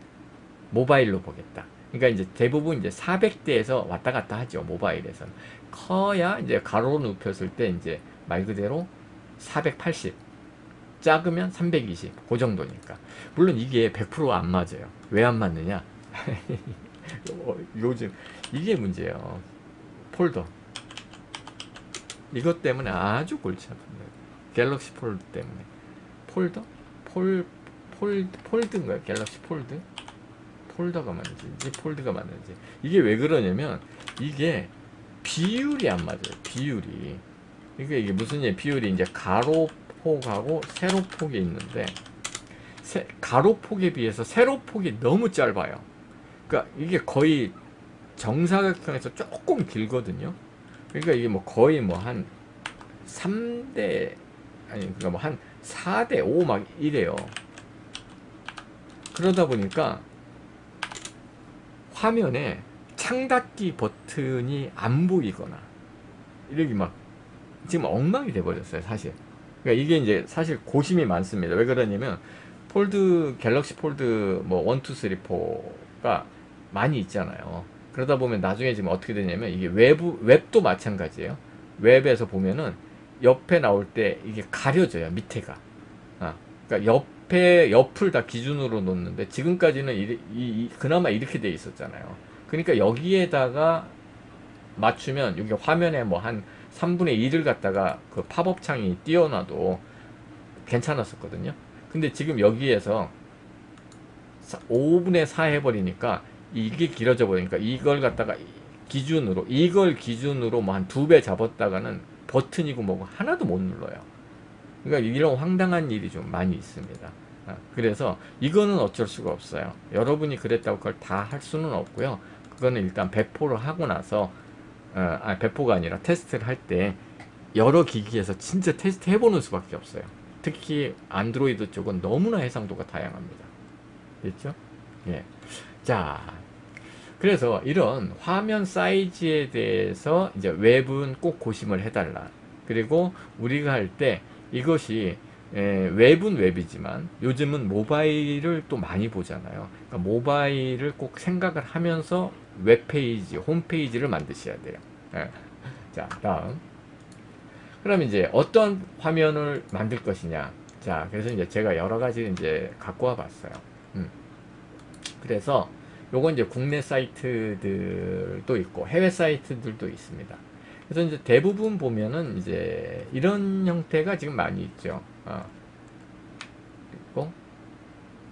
모바일로 보겠다. 그러니까 이제 대부분 이제 400대에서 왔다 갔다 하죠, 모바일에서는. 커야 이제 가로로 눕혔을 때 이제 말 그대로 480. 작으면 320, 그 정도니까. 물론 이게 100% 안 맞아요. 왜 안 맞느냐? 요즘 이게 문제예요. 폴더. 이것 때문에 아주 골치 아픕니다. 갤럭시 폴드 때문에. 폴더? 폴드인가요? 갤럭시 폴드? 폴더가 맞는지, 폴드가 맞는지. 이게 왜 그러냐면, 이게 비율이 안 맞아요. 비율이. 그러니까 이게 무슨 얘기, 비율이 이제 가로 폭하고 세로 폭이 있는데, 가로 폭에 비해서 세로 폭이 너무 짧아요. 그러니까 이게 거의 정사각형에서 조금 길거든요. 그러니까 이게 뭐 거의 뭐 한 3대, 아니 그러니까 뭐 한 4대 5 막 이래요. 그러다 보니까 화면에 창 닫기 버튼이 안 보이거나 이렇게 막 지금 엉망이 돼 버렸어요, 사실. 그러니까 이게 이제 사실 고심이 많습니다. 왜 그러냐면 폴드, 갤럭시 폴드 뭐 1, 2, 3, 4가 많이 있잖아요. 그러다 보면 나중에 지금 어떻게 되냐면 이게 웹도 마찬가지예요. 웹에서 보면은 옆에 나올 때 이게 가려져요, 밑에가. 그러니까 옆을 다 기준으로 놓는데 지금까지는 그나마 이렇게 돼 있었잖아요. 그러니까 여기에다가 맞추면 여기 화면에 뭐 한 3분의 2를 갖다가 그 팝업 창이 띄워놔도 괜찮았었거든요. 근데 지금 여기에서 5분의 4 해버리니까 이게 길어져 버리니까 이걸 갖다가 기준으로 뭐 한 2배 잡았다가는 버튼이고 뭐고 하나도 못 눌러요. 그러니까 이런 황당한 일이 좀 많이 있습니다. 그래서 이거는 어쩔 수가 없어요. 여러분이 그랬다고 그걸 다 할 수는 없고요. 그거는 일단 배포를 하고 나서 배포가 아니라 테스트를 할 때 여러 기기에서 진짜 테스트 해보는 수밖에 없어요. 특히 안드로이드 쪽은 너무나 해상도가 다양합니다. 됐죠? 예. 자, 그래서 이런 화면 사이즈에 대해서 이제 웹은 꼭 고심을 해달라. 그리고 우리가 할 때 이것이 웹은 웹이지만 요즘은 모바일을 또 많이 보잖아요. 그러니까 모바일을 꼭 생각을 하면서 웹페이지, 홈페이지를 만드셔야 돼요. 예. 자, 다음. 그럼 이제 어떤 화면을 만들 것이냐. 자, 그래서 이제 제가 여러 가지 이제 갖고 와 봤어요. 그래서 요건 이제 국내 사이트들도 있고 해외 사이트들도 있습니다. 그래서 이제 대부분 보면은 이제 이런 형태가 지금 많이 있죠. 있고,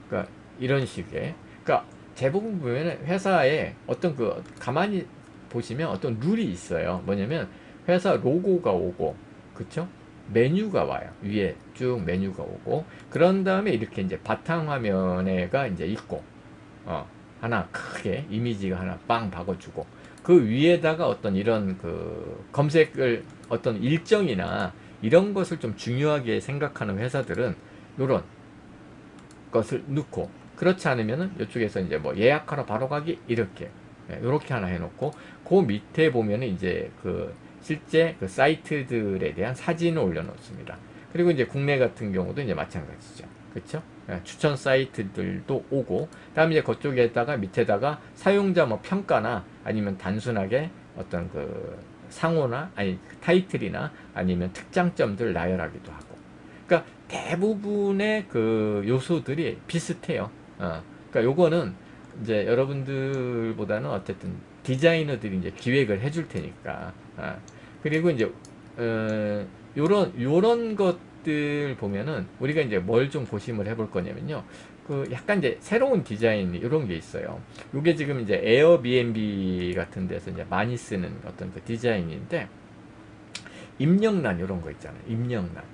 그러니까 이런 식의. 그러니까 대부분 보면은 회사에 어떤 그 가만히 보시면 어떤 룰이 있어요. 뭐냐면 회사 로고가 오고. 그쵸? 메뉴가 와요. 위에 쭉 메뉴가 오고, 그런 다음에 이렇게 이제 바탕화면에가 이제 있고, 하나 크게 이미지가 하나 빵 박아주고, 그 위에다가 어떤 이런 그 검색을 어떤 일정이나 이런 것을 좀 중요하게 생각하는 회사들은 요런 것을 넣고, 그렇지 않으면은 이쪽에서 이제 뭐 예약하러 바로 가기 이렇게, 요렇게 하나 해놓고, 그 밑에 보면은 이제 그 실제 그 사이트들에 대한 사진을 올려놓습니다. 그리고 이제 국내 같은 경우도 이제 마찬가지죠. 그쵸? 추천 사이트들도 오고, 그 다음에 이제 그쪽에다가 밑에다가 사용자 뭐 평가나 아니면 단순하게 어떤 그 상호나 아니 타이틀이나 아니면 특장점들 나열하기도 하고. 그러니까 대부분의 그 요소들이 비슷해요. 그러니까 요거는 이제 여러분들보다는 어쨌든 디자이너들이 이제 기획을 해줄 테니까. 그리고 이제 요런 것들 보면은 우리가 이제 뭘 좀 고심을 해볼 거냐면요, 그 약간 이제 새로운 디자인 이런 게 있어요. 요게 지금 이제 에어비앤비 같은 데서 이제 많이 쓰는 어떤 그 디자인인데, 입력란 이런 거 있잖아요.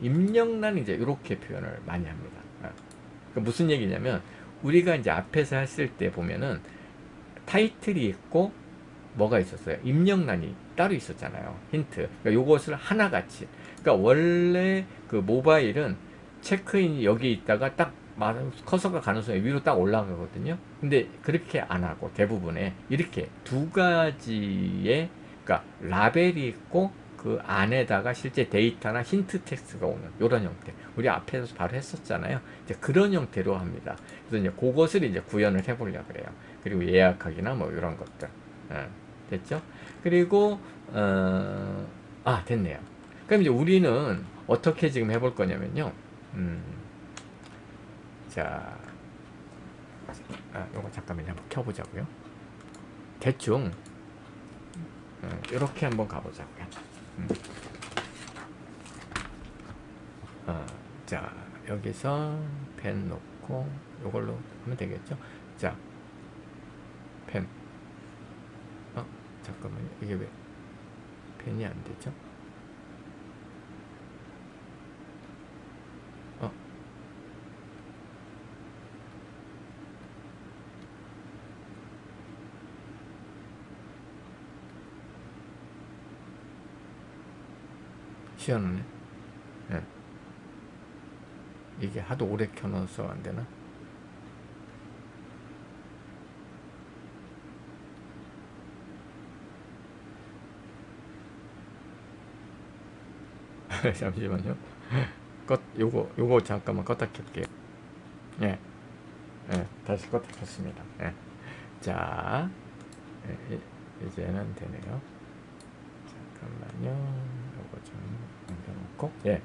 입력란 이제 이렇게 표현을 많이 합니다. 그러니까 무슨 얘기냐면 우리가 이제 앞에서 했을 때 보면은 타이틀이 있고 뭐가 있었어요? 입력란이 따로 있었잖아요. 힌트. 그러니까 요것을 하나같이. 그러니까 원래 그 모바일은 체크인이 여기 있다가 딱 커서가 가는 순간 위로 딱 올라가거든요. 근데 그렇게 안 하고 대부분에 이렇게 두 가지의, 그러니까 라벨이 있고 그 안에다가 실제 데이터나 힌트 텍스트가 오는 요런 형태. 우리 앞에서 바로 했었잖아요. 이제 그런 형태로 합니다. 그래서 이제 그것을 이제 구현을 해보려고 해요. 그리고 예약하기나 뭐 이런 것들. 됐죠? 그리고 됐네요. 그럼 이제 우리는 어떻게 지금 해볼 거냐면요. 자, 요거 잠깐만요. 한번 켜보자고요. 대충 이렇게 한번 가보자고요. 자, 여기서 펜 놓고 요걸로 하면 되겠죠? 자, 펜. 잠깐만요. 이게 왜 펜이 안 되죠? 시원하네. 네. 이게 하도 오래 켜놔서 안 되나? 잠시만요. 요거 잠깐만 껐다 켤게요. 예, 예, 다시 껐습니다. 예. 자, 예, 이제는 되네요. 잠깐만요. 이거 좀 옮겨놓고. 예.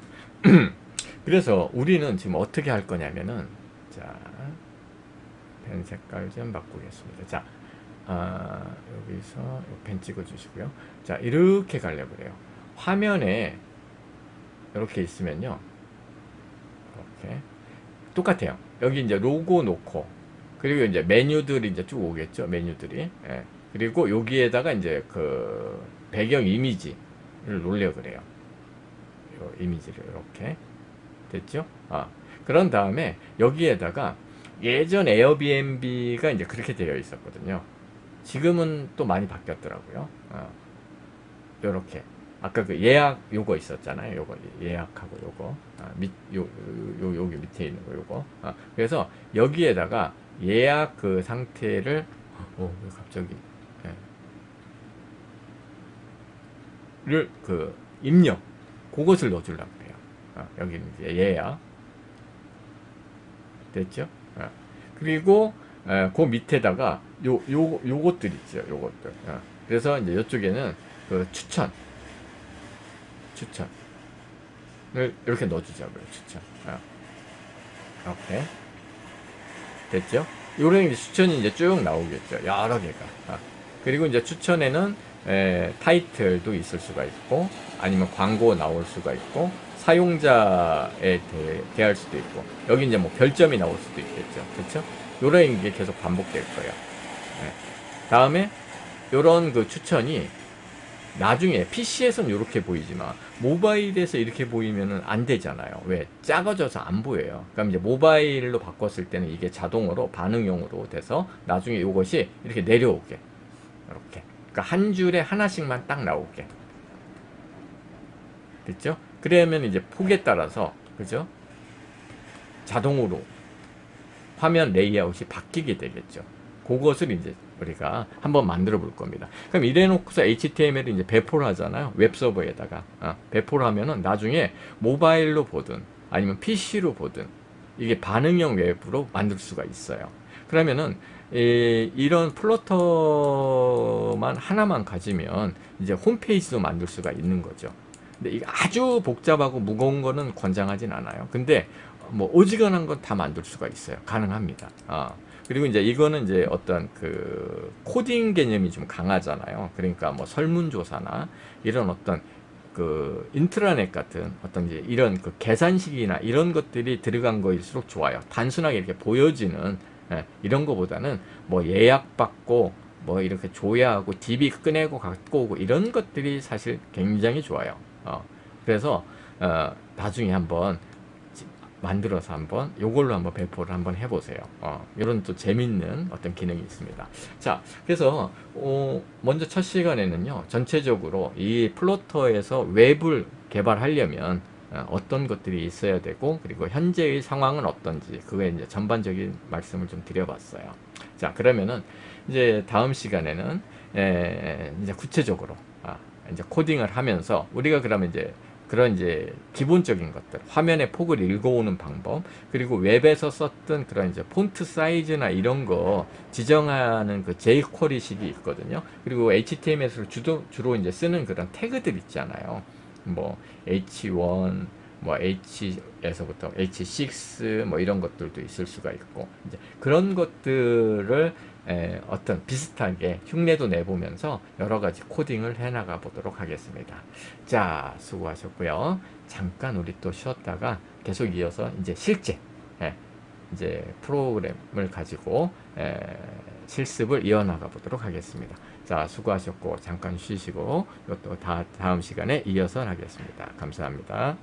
그래서 우리는 지금 어떻게 할 거냐면은, 자, 펜 색깔 좀 바꾸겠습니다. 자, 여기서 요 펜 찍어주시고요. 자, 이렇게 가려고 그래요. 화면에 이렇게 있으면요, 이렇게 똑같아요. 여기 이제 로고 놓고, 그리고 이제 메뉴들이 이제 쭉 오겠죠. 메뉴들이. 예. 그리고 여기에다가 이제 그 배경 이미지를 놓으려고 그래요. 요 이미지를 이렇게. 됐죠? 아, 그런 다음에 여기에다가 예전 에어비앤비가 이제 그렇게 되어 있었거든요. 지금은 또 많이 바뀌었더라고요. 요렇게. 아까 그 예약 요거 있었잖아요. 요거 예약하고 요거. 여기 밑에 있는 거 요거. 그래서 여기에다가 예약 그 상태를, 왜 갑자기, 를 그 입력. 그것을 넣어주려고 해요. 여기는 이제 예약. 됐죠? 그리고 그 밑에다가 요것들 있죠. 요것들. 그래서 이제 요쪽에는 그 추천을 이렇게 넣어주자고요. 추천. 이렇게. 됐죠? 요런 추천이 이제 쭉 나오겠죠. 여러 개가. 그리고 이제 추천에는 타이틀도 있을 수가 있고, 아니면 광고 나올 수가 있고, 사용자에 대할 수도 있고, 여기 이제 뭐 별점이 나올 수도 있겠죠. 그렇죠? 요런 게 계속 반복될 거예요. 네. 다음에 요런 그 추천이 나중에 PC에서는 이렇게 보이지만 모바일에서 이렇게 보이면은 안 되잖아요. 왜? 작아져서 안 보여요. 그럼 이제 모바일로 바꿨을 때는 이게 자동으로 반응용으로 돼서 나중에 요것이 이렇게 내려오게, 이렇게. 그러니까 한 줄에 하나씩만 딱 나오게. 됐죠? 그러면 이제 폭에 따라서, 그죠? 자동으로 화면 레이아웃이 바뀌게 되겠죠. 그것을 이제 우리가 한번 만들어 볼 겁니다. 그럼 이래 놓고서 HTML을 이제 배포를 하잖아요. 웹서버에다가. 배포를 하면은 나중에 모바일로 보든 아니면 PC로 보든 이게 반응형 웹으로 만들 수가 있어요. 그러면은 이런 플러터만 하나만 가지면 이제 홈페이지도 만들 수가 있는 거죠. 근데 이게 아주 복잡하고 무거운 거는 권장하진 않아요. 근데 뭐 어지간한 건 다 만들 수가 있어요. 가능합니다. 그리고 이제 이거는 이제 어떤 그 코딩 개념이 좀 강하잖아요. 그러니까 뭐 설문조사나 이런 어떤 그 인트라넷 같은 어떤 이제 이런 그 계산식이나 이런 것들이 들어간 거일수록 좋아요. 단순하게 이렇게 보여지는, 이런 거보다는 뭐 예약받고 뭐 이렇게 조회하고 DB 꺼내고 갖고 오고 이런 것들이 사실 굉장히 좋아요. 그래서 나중에 한번 만들어서 한번 요걸로 한번 배포를 한번 해보세요. 이런 또 재밌는 어떤 기능이 있습니다. 자, 그래서 먼저 첫 시간에는요, 전체적으로 이 플로터에서 웹을 개발하려면 어떤 것들이 있어야 되고, 그리고 현재의 상황은 어떤지 그거에 이제 전반적인 말씀을 좀 드려봤어요. 자, 그러면은 이제 다음 시간에는 이제 구체적으로 이제 코딩을 하면서 우리가 그러면 이제 그런 이제 기본적인 것들, 화면의 폭을 읽어오는 방법, 그리고 웹에서 썼던 그런 이제 폰트 사이즈나 이런 거 지정하는 그 jQuery식이 있거든요. 그리고 HTML에서 주로 이제 쓰는 그런 태그들 있잖아요. 뭐 H1, 뭐 H에서부터 H6 뭐 이런 것들도 있을 수가 있고, 이제 그런 것들을 어떤 비슷하게 흉내도 내보면서 여러 가지 코딩을 해나가 보도록 하겠습니다. 자, 수고하셨고요. 잠깐 우리 또 쉬었다가 계속 이어서 이제 실제, 이제 프로그램을 가지고 실습을 이어나가 보도록 하겠습니다. 자, 수고하셨고 잠깐 쉬시고, 이것도 다음 시간에 이어서 하겠습니다. 감사합니다.